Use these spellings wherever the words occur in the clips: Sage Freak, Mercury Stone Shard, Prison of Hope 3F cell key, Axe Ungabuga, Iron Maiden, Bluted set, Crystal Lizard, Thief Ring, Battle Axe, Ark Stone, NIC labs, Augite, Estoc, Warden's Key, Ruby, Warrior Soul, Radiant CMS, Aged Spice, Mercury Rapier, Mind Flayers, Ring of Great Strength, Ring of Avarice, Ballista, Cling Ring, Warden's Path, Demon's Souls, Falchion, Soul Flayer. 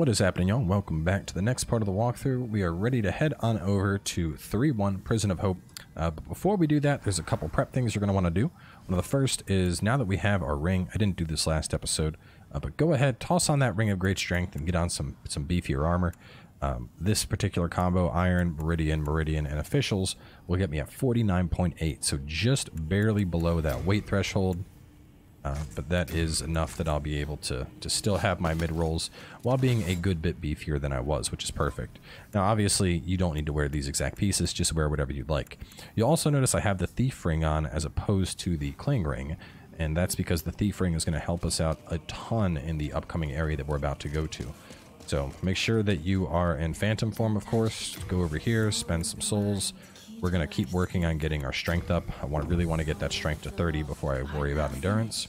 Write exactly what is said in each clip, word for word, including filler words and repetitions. What is happening, y'all? Welcome back to the next part of the walkthrough. We are ready to head on over to three one Prison of Hope. Uh, but before we do that, there's a couple prep things you're going to want to do. One of the first is, now that we have our ring, I didn't do this last episode, uh, but go ahead, toss on that Ring of Great Strength and get on some, some beefier armor. Um, this particular combo, Iron, Meridian, Meridian, and Officials, will get me at forty-nine point eight, so just barely below that weight threshold. Uh, but that is enough that I'll be able to, to still have my mid-rolls while being a good bit beefier than I was, which is perfect. Now, obviously, you don't need to wear these exact pieces. Just wear whatever you'd like. You'll also notice I have the Thief Ring on as opposed to the Cling Ring, and that's because the Thief Ring is going to help us out a ton in the upcoming area that we're about to go to. So make sure that you are in Phantom form, of course. Go over here, spend some souls. We're going to keep working on getting our strength up. I want, really want to get that strength to thirty before I worry about endurance.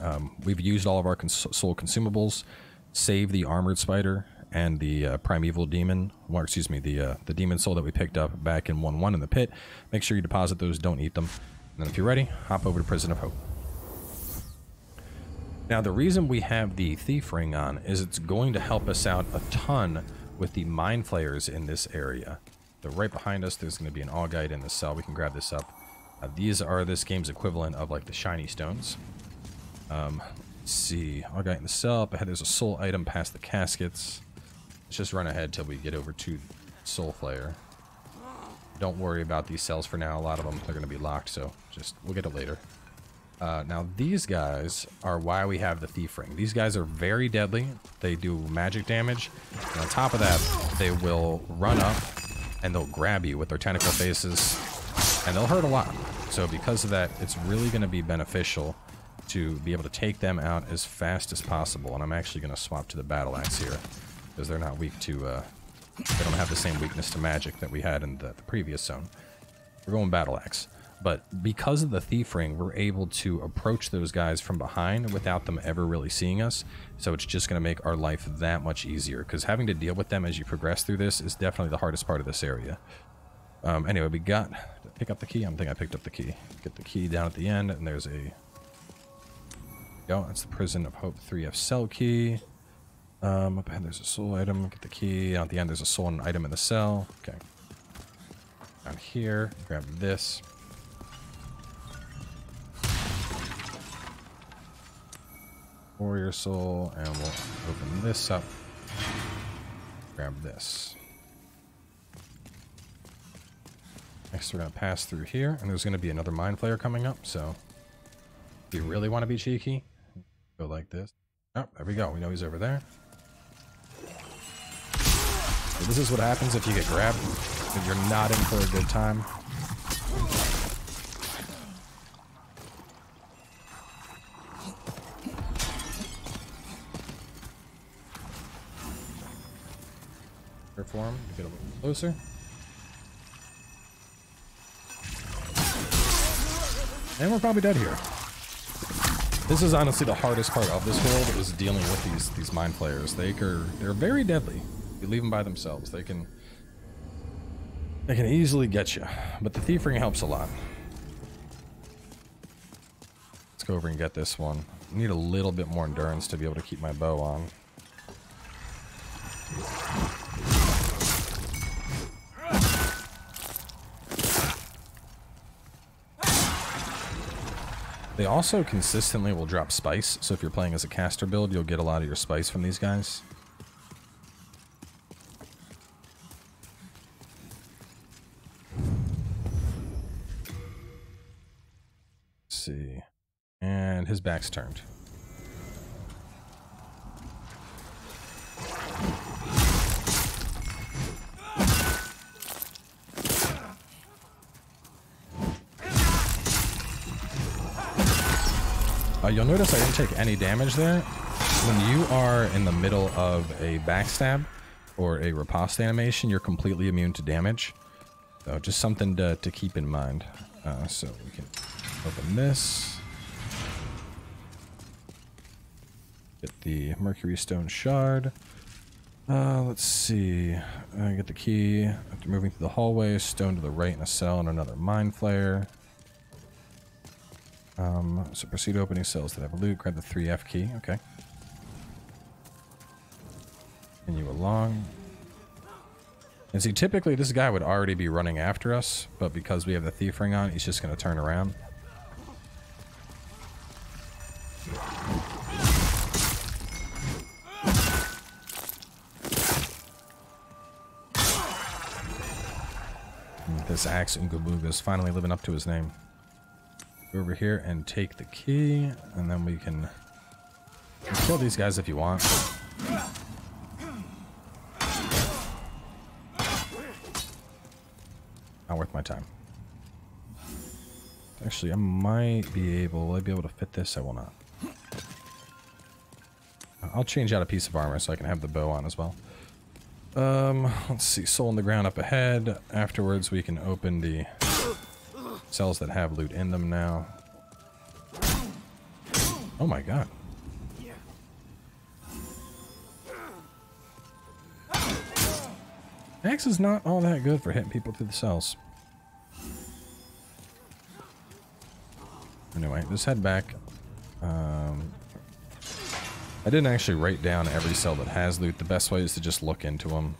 Um, we've used all of our cons soul consumables, save the Armored Spider and the uh, Primeval Demon, or excuse me, the uh, the Demon Soul that we picked up back in one one in the pit. Make sure you deposit those, don't eat them. And then if you're ready, hop over to Prison of Hope. Now the reason we have the Thief Ring on is it's going to help us out a ton with the Mind Flayers in this area. They're right behind us. There's going to be an Augite in the cell. We can grab this up. Uh, these are this game's equivalent of like the shiny stones. Um, let's see. Augite in the cell. Up ahead, there's a soul item past the caskets. Let's just run ahead till we get over to Soul Flayer. Don't worry about these cells for now. A lot of them are going to be locked, so just we'll get it later. Uh, now these guys are why we have the Thief Ring. These guys are very deadly. They do magic damage. And on top of that, they will run up. And they'll grab you with their tentacle faces, and they'll hurt a lot. So because of that, it's really going to be beneficial to be able to take them out as fast as possible. And I'm actually going to swap to the Battle Axe here, because they're not weak to, uh, they don't have the same weakness to magic that we had in the, the previous zone. We're going Battle Axe. But because of the Thief Ring, we're able to approach those guys from behind without them ever really seeing us. So it's just going to make our life that much easier, because having to deal with them as you progress through this is definitely the hardest part of this area. Um, anyway, we got... Did I pick up the key? I don't think I picked up the key. Get the key down at the end, and there's a... Oh, that's the Prison of Hope three F cell key. Um, up ahead, there's a soul item. Get the key. Down at the end, there's a soul and an item in the cell. Okay. Down here, grab this. Warrior Soul, and we'll open this up. Grab this. Next, we're going to pass through here, and there's going to be another Mind Flayer coming up, so if you really want to be cheeky, go like this. Oh, there we go. We know he's over there. So this is what happens if you get grabbed, if you're not in for a good time. Form to get a little closer. And we're probably dead here. This is honestly the hardest part of this world, is dealing with these these Mind Flayers. They are they're very deadly. You leave them by themselves, they can they can easily get you. But the Thief Ring helps a lot. Let's go over and get this one. I need a little bit more endurance to be able to keep my bow on. They also consistently will drop spice, so if you're playing as a caster build, you'll get a lot of your spice from these guys. Let's see. And his back's turned. You'll notice I didn't take any damage there. When you are in the middle of a backstab or a riposte animation, you're completely immune to damage. So just something to, to keep in mind. Uh, so we can open this. Get the Mercury Stone Shard. Uh, let's see. I get the key. After moving through the hallway, stone to the right in a cell and another Mind Flayer. Um, so proceed to opening cells that have a loot. Grab the three F key. Okay. Continue along. And see, typically this guy would already be running after us, but because we have the Thief Ring on, he's just going to turn around. And this Axe Ungabuga is finally living up to his name. Go over here and take the key, and then we can kill these guys if you want. Not worth my time. Actually, I might be able... Will I be able to fit this? I will not. I'll change out a piece of armor so I can have the bow on as well. Um, let's see. Soul on the ground up ahead. Afterwards, we can open the cells that have loot in them now. Oh my god. Axe is not all that good for hitting people through the cells. Anyway, let's head back. Um, I didn't actually write down every cell that has loot. The best way is to just look into them.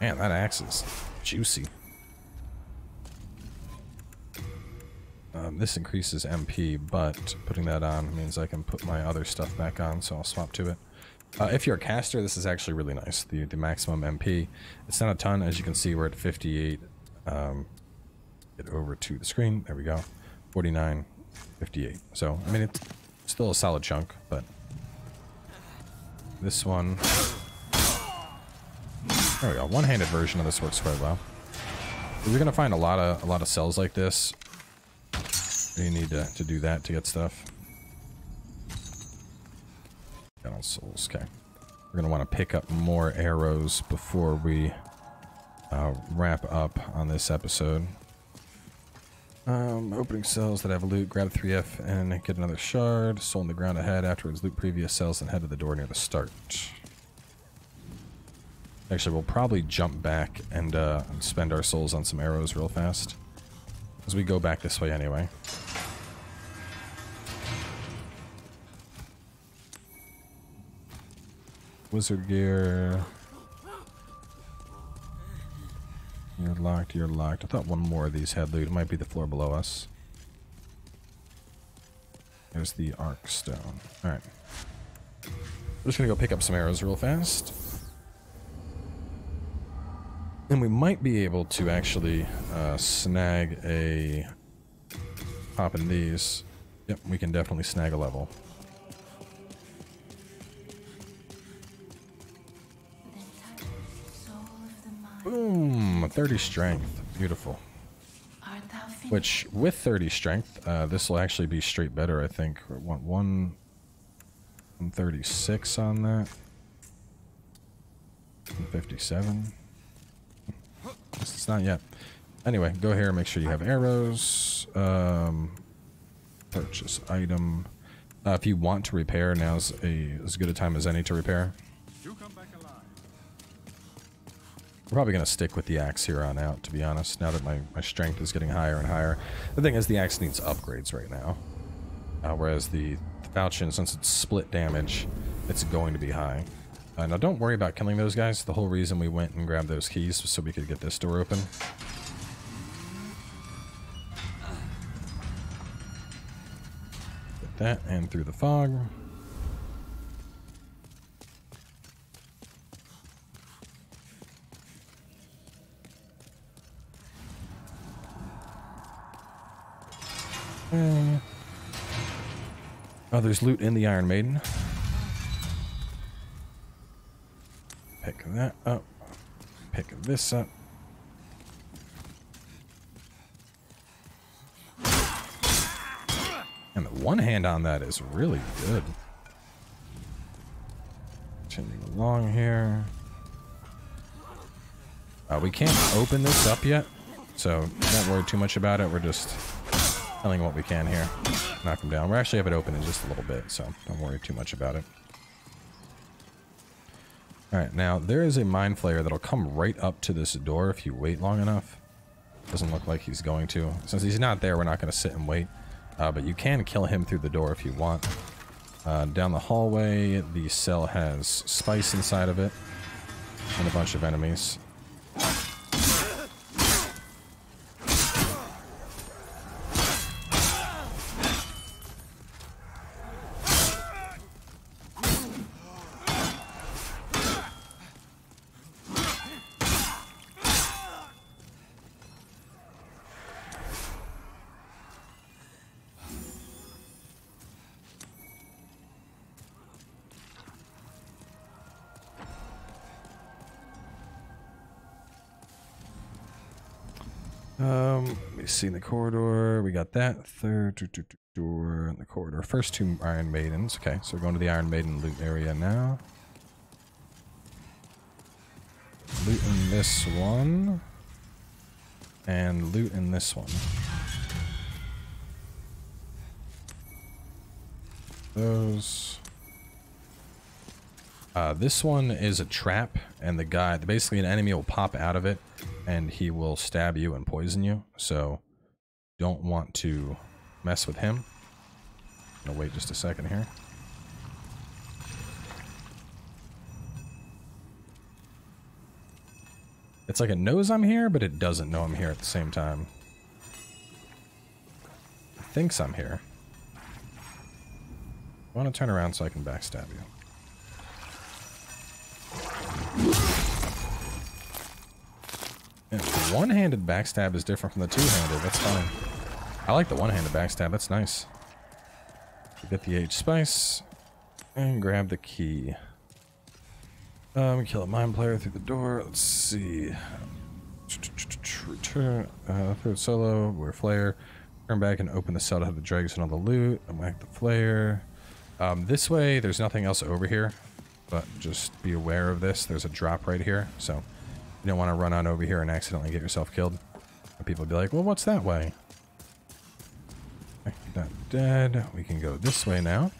Man, that axe is juicy. Um, this increases M P, but putting that on means I can put my other stuff back on, so I'll swap to it. Uh, if you're a caster, this is actually really nice, the, the maximum M P. It's not a ton. As you can see, we're at fifty-eight. Um, get over to the screen. There we go. forty-nine, fifty-eight. So, I mean, it's still a solid chunk, but this one... There we go. One-handed version of this works quite well. You're going to find a lot of a lot of cells like this. You need to, to do that to get stuff. Got all souls. Okay. We're going to want to pick up more arrows before we uh, wrap up on this episode. Um, opening cells that have loot. Grab a three F and get another shard. Soul on the ground ahead. Afterwards, loot previous cells and head to the door near the start. Actually, we'll probably jump back and uh, spend our souls on some arrows real fast. As we go back this way anyway. Wizard gear. You're locked, you're locked. I thought one more of these had loot. It might be the floor below us. There's the Ark Stone. Alright. I'm just gonna go pick up some arrows real fast. And we might be able to actually uh, snag a... Pop in these. Yep, we can definitely snag a level. Boom! thirty strength. Beautiful. Which, with thirty strength, uh, this will actually be straight better, I think. We want one thirty-six on that. one fifty-seven. It's not yet. Anyway, go here and make sure you have arrows. Um, purchase item. Uh, if you want to repair, now's a, as good a time as any to repair. You come back alive. We're probably going to stick with the axe here on out, to be honest, now that my, my strength is getting higher and higher. The thing is, the axe needs upgrades right now. Uh, whereas the, the falchion, since it's split damage, it's going to be high. Uh, now, don't worry about killing those guys. The whole reason we went and grabbed those keys was so we could get this door open. Get that and through the fog. Mm. Oh, there's loot in the Iron Maiden. Pick that up. Pick this up. And the one hand on that is really good. Continuing along here. Uh, we can't open this up yet, so don't worry too much about it. We're just telling what we can here. Knock them down. We'll actually have it open in just a little bit, so don't worry too much about it. Alright, now there is a Mind Flayer that'll come right up to this door if you wait long enough. Doesn't look like he's going to. Since he's not there, we're not going to sit and wait. Uh, but you can kill him through the door if you want. Uh, down the hallway, the cell has spice inside of it and a bunch of enemies. See in the corridor, we got that third do, do, do, door in the corridor. First two Iron Maidens. Okay, so we're going to the Iron Maiden loot area now. Loot in this one and loot in this one. Those. Uh, this one is a trap, and the guy, basically an enemy will pop out of it, and he will stab you and poison you, so don't want to mess with him. I'm gonna wait just a second here. It's like it knows I'm here, but it doesn't know I'm here at the same time. It thinks I'm here. I want to turn around so I can backstab you. And the one-handed backstab is different from the two-handed. That's fine. I like the one-handed backstab. That's nice. Get the Aged Spice and grab the key. Um, kill a mind player through the door. Let's see. Return uh, through solo. We're Flayer. Turn back and open the cell to have the dregs and all the loot. I'm like the Flayer. Um, this way, there's nothing else over here. But just be aware of this. There's a drop right here, so you don't want to run on over here and accidentally get yourself killed. And people be like, well, what's that way? Okay, not dead. We can go this way now.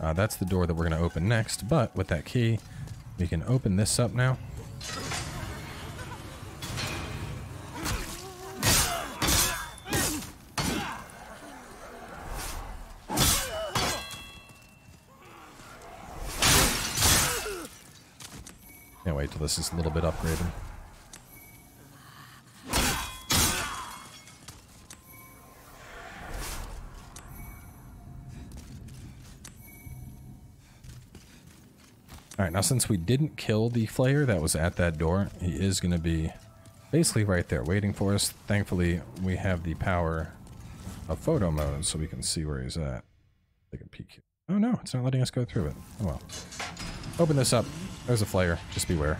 Uh, that's the door that we're going to open next, but with that key, we can open this up now. This is a little bit upgraded. Alright, now since we didn't kill the Flayer that was at that door, he is going to be basically right there waiting for us. Thankfully, we have the power of photo mode, so we can see where he's at. Take a peek. Oh no, it's not letting us go through it. Oh well. Open this up. There's a Flayer. Just beware.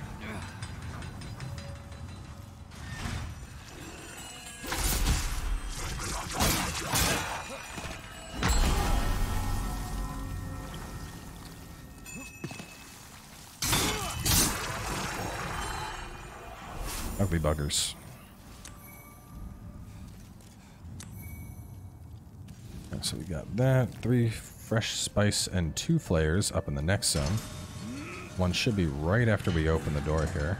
Ugly buggers. Okay, so we got that. Three fresh spice and two Flayers up in the next zone. One should be right after we open the door here.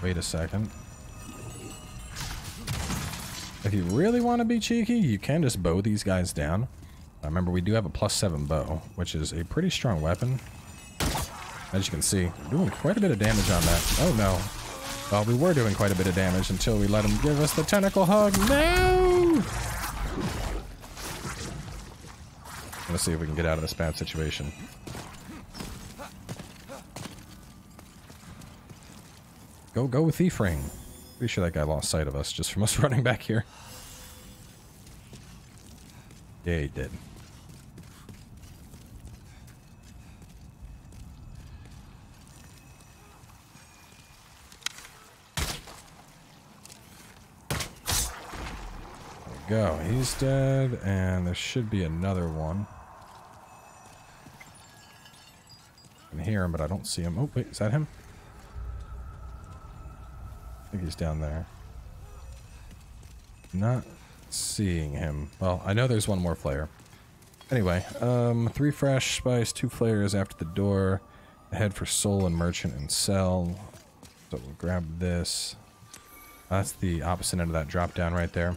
Wait a second. If you really want to be cheeky, you can just bow these guys down. Uh, remember, we do have a plus seven bow, which is a pretty strong weapon. As you can see, we're doing quite a bit of damage on that. Oh no. Well, we were doing quite a bit of damage until we let him give us the tentacle hug. No! Let's see if we can get out of this bad situation. Go, go with Thief Ring. Pretty sure that guy lost sight of us just from us running back here. Yeah, he did. There we go. He's dead, and there should be another one. I can hear him, but I don't see him. Oh, wait, is that him? I think he's down there. Not seeing him. Well, I know there's one more Flayer. Anyway, um, three fresh spice, two Flayers after the door. Head for Soul and Merchant and Cell. So we'll grab this. That's the opposite end of that drop down right there.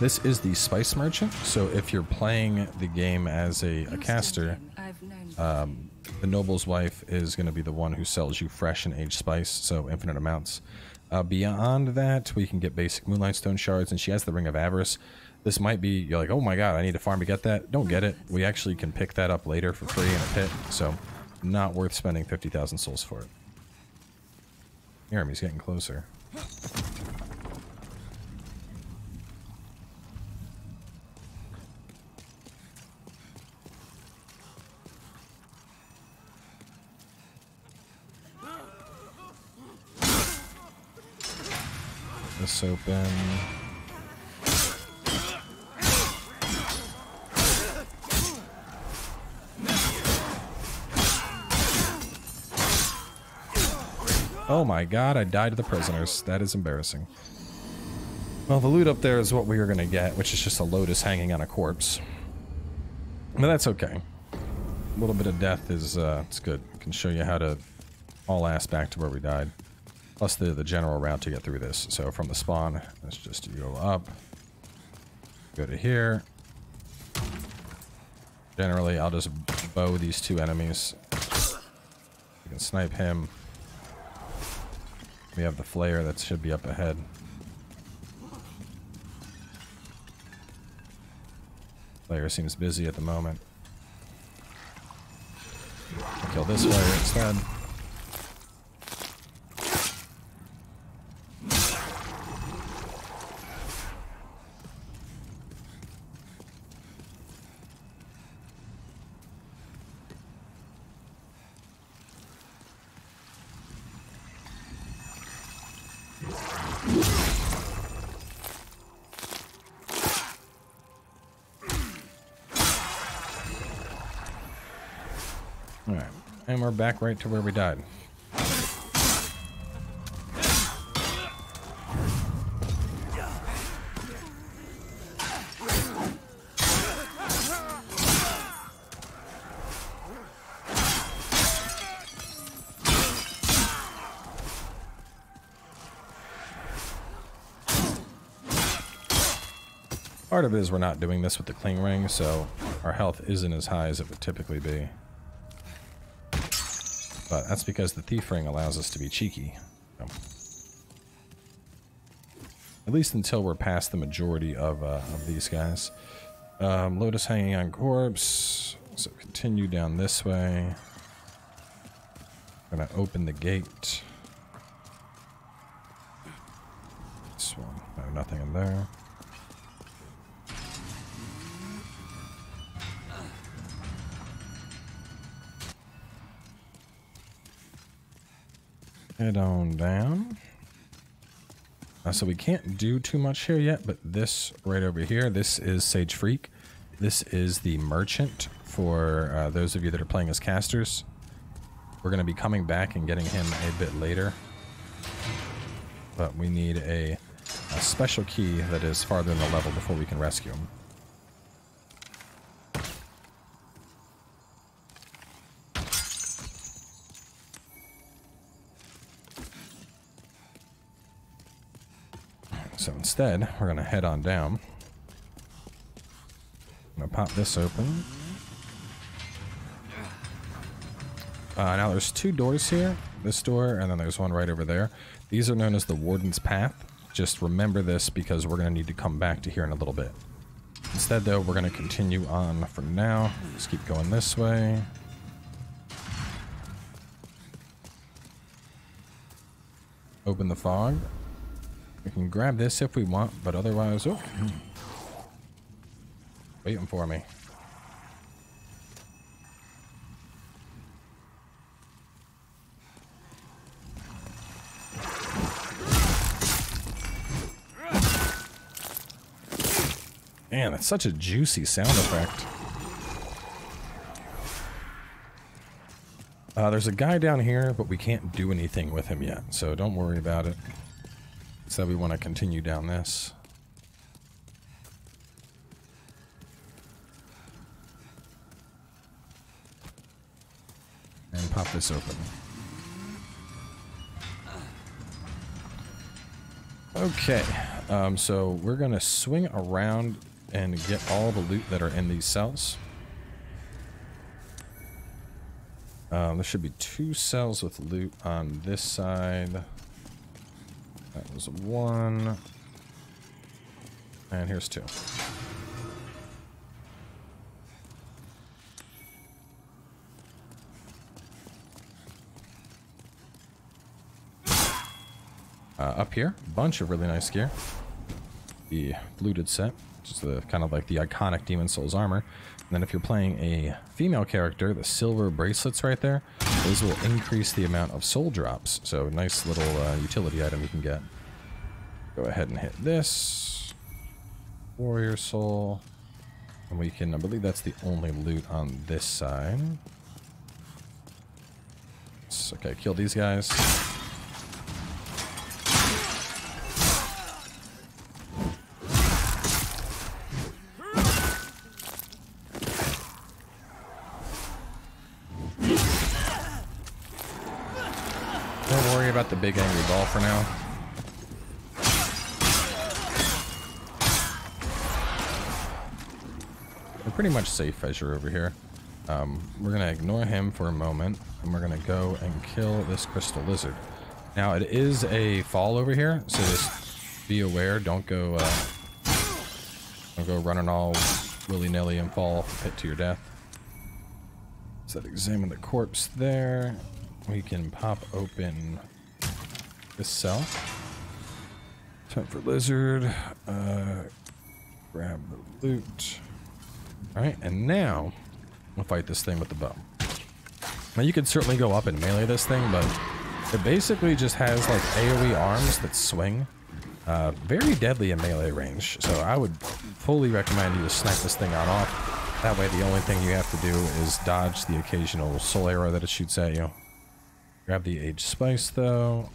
This is the Spice Merchant, so if you're playing the game as a, a caster, um, the noble's wife is going to be the one who sells you fresh and aged spice, so infinite amounts. Uh, beyond that, we can get basic Moonlight Stone Shards, and she has the Ring of Avarice. This might be, you're like, oh my god, I need to farm to get that. Don't get it. We actually can pick that up later for free in a pit, so not worth spending fifty thousand souls for it. Jeremy's getting closer. This open. Oh my god, I died to the prisoners. That is embarrassing. Well, the loot up there is what we were going to get, which is just a lotus hanging on a corpse. But that's okay. A little bit of death is uh, it's good. I can show you how to all ass back to where we died. Plus the, the general route to get through this. So from the spawn, let's just go up. Go to here. Generally, I'll just bow these two enemies. You can snipe him. We have the flare that should be up ahead. Flare seems busy at the moment. I'll kill this flare instead. We're back right to where we died. Part of it is we're not doing this with the Cling Ring, so our health isn't as high as it would typically be. But that's because the Thief Ring allows us to be cheeky. So. At least until we're past the majority of, uh, of these guys. Um, Lotus hanging on corpse. So continue down this way. Gonna open the gate. This one. No, nothing in there. Head on down. Uh, so we can't do too much here yet, but this right over here, this is Sage Freak. This is the merchant for uh, those of you that are playing as casters. We're going to be coming back and getting him a bit later. But we need a, a special key that is farther in the level before we can rescue him. So instead, we're going to head on down. I'm going to pop this open. Uh, now there's two doors here. This door, and then there's one right over there. These are known as the Warden's Path. Just remember this because we're going to need to come back to here in a little bit. Instead, though, we're going to continue on for now. Just keep going this way. Open the fog. We can grab this if we want, but otherwise... Oh. Waiting for me. Man, that's such a juicy sound effect. Uh, there's a guy down here, but we can't do anything with him yet, so don't worry about it. So we want to continue down this. And pop this open. Okay, um, so we're gonna swing around and get all the loot that are in these cells. Um, there should be two cells with loot on this side. That was one. And here's two. Uh, up here, bunch of really nice gear. The Bluted set, which is the kind of like the iconic Demon's Souls armor. And then if you're playing a female character, the silver bracelets right there, those will increase the amount of soul drops. So nice little uh, utility item you can get. Go ahead and hit this. Warrior Soul. And we can, I believe that's the only loot on this side. It's okay, kill these guys. The big angry ball for now. We're pretty much safe as you're over here. Um, we're gonna ignore him for a moment, and we're gonna go and kill this Crystal Lizard. Now it is a fall over here, so just be aware. Don't go, uh, don't go running all willy-nilly and fall off the pit to your death. So examine the corpse there. We can pop open this cell. Time for Lizard. Uh, grab the loot. Alright, and now we'll fight this thing with the bow. Now you can certainly go up and melee this thing, but it basically just has like AoE arms that swing. Uh, very deadly in melee range, so I would fully recommend you to snipe this thing on off. That way the only thing you have to do is dodge the occasional soul arrow that it shoots at you. Grab the Aged Spice though.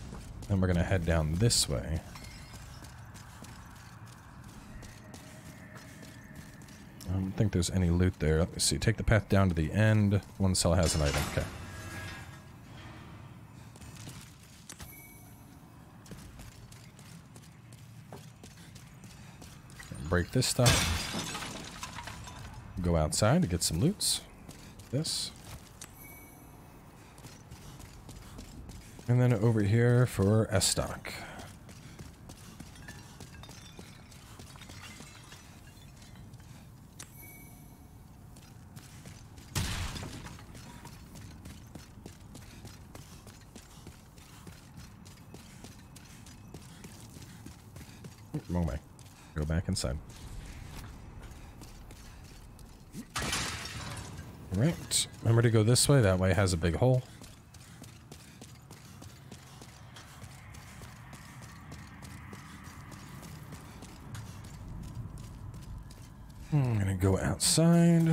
And we're going to head down this way. I don't think there's any loot there. Let me see. Take the path down to the end. One cell has an item. Okay. Break this stuff. Go outside to get some loots. This. And then over here for Estoc. Wrong way. Go back inside. Alright. Remember to go this way. That way has a big hole. Go outside.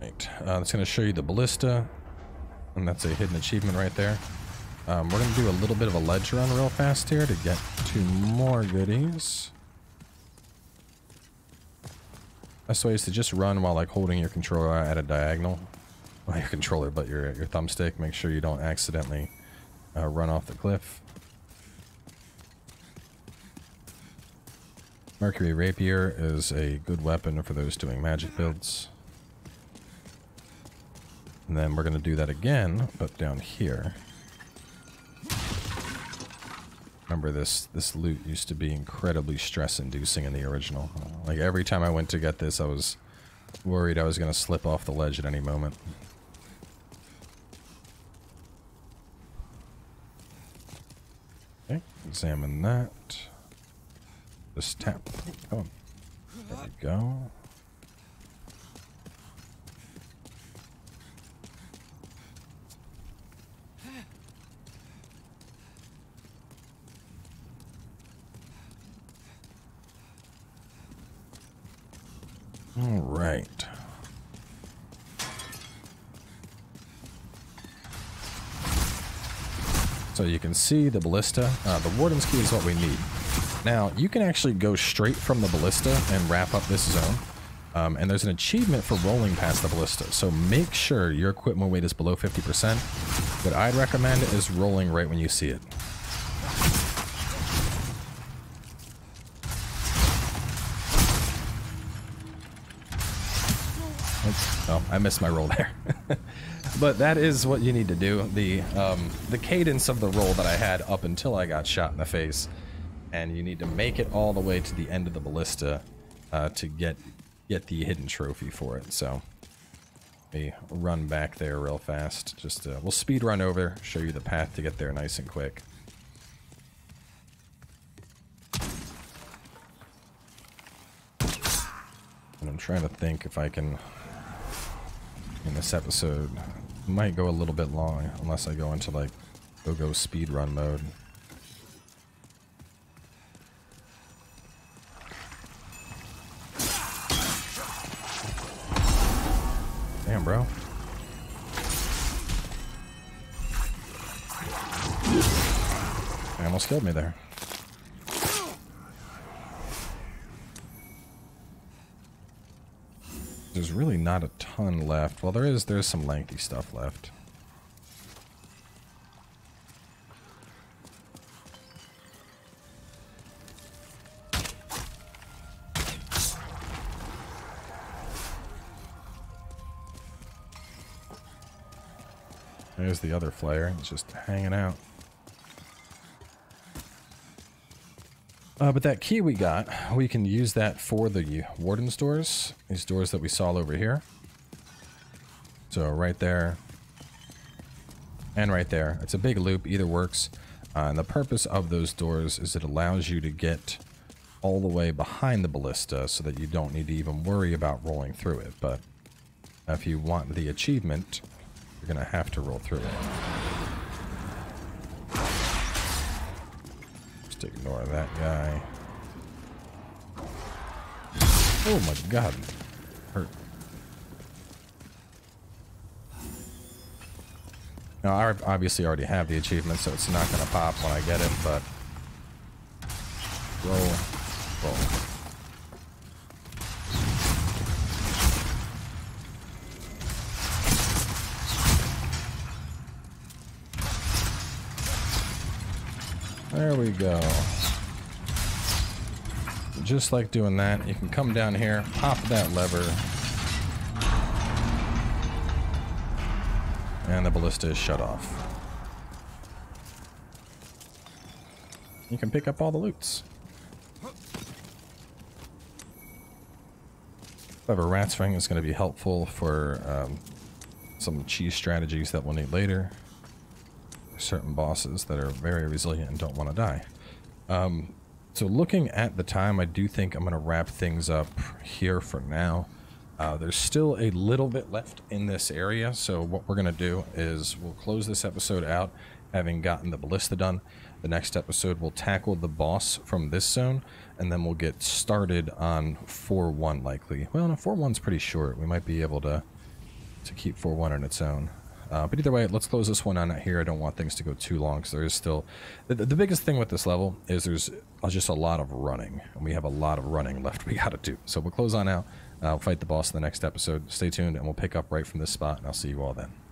Right. Uh, it's going to show you the ballista, and that's a hidden achievement right there. Um, we're going to do a little bit of a ledge run real fast here to get two more goodies. Best way is to just run while like holding your controller at a diagonal. Not your controller, but your your thumbstick. Make sure you don't accidentally uh, run off the cliff. Mercury Rapier is a good weapon for those doing magic builds. And then we're going to do that again, but down here. Remember this, this loot used to be incredibly stress-inducing in the original. Like every time I went to get this, I was worried I was going to slip off the ledge at any moment. Okay, examine that. Just tap. Come on. There we go. All right. So you can see the ballista. Uh, the Warden's Key is what we need. Now, you can actually go straight from the ballista and wrap up this zone. Um, and there's an achievement for rolling past the ballista. So make sure your equipment weight is below fifty percent. What I'd recommend is rolling right when you see it. That's, oh, I missed my roll there. But that is what you need to do. The um, the cadence of the roll that I had up until I got shot in the face, and you need to make it all the way to the end of the ballista uh, to get get the hidden trophy for it. So let me run back there real fast. Just uh, we'll speed run over, show you the path to get there nice and quick. And I'm trying to think if I can. In this episode, might go a little bit long unless I go into like go-go speed run mode. Damn, bro. They almost killed me there. There's really not a ton left. Well, there is. There's some lengthy stuff left. There's the other flare. It's just hanging out. Uh, but that key we got, we can use that for the Warden's doors. These doors that we saw over here. So right there. And right there. It's a big loop. Either works. Uh, and the purpose of those doors is it allows you to get all the way behind the ballista so that you don't need to even worry about rolling through it. But if you want the achievement, you're going to have to roll through it. Ignore that guy. Oh my god. Hurt. Now I obviously already have the achievement, so it's not going to pop when I get it, but roll, roll. There we go. Just like doing that, you can come down here, pop that lever, and the ballista is shut off. You can pick up all the loots. Clever Rat's Ring is going to be helpful for um, some cheese strategies that we'll need later. Certain bosses that are very resilient and don't want to die. Um, So looking at the time, I do think I'm going to wrap things up here for now. Uh, there's still a little bit left in this area, so what we're going to do is we'll close this episode out having gotten the ballista done. The next episode, we'll tackle the boss from this zone, and then we'll get started on four one likely. Well, no, four one's pretty short. We might be able to, to keep four one on its own. Uh, but either way, let's close this one on here. I don't want things to go too long because there is still... The, the biggest thing with this level is there's just a lot of running. And we have a lot of running left we got to do. So we'll close on out. Uh, we'll fight the boss in the next episode. Stay tuned, and we'll pick up right from this spot, and I'll see you all then.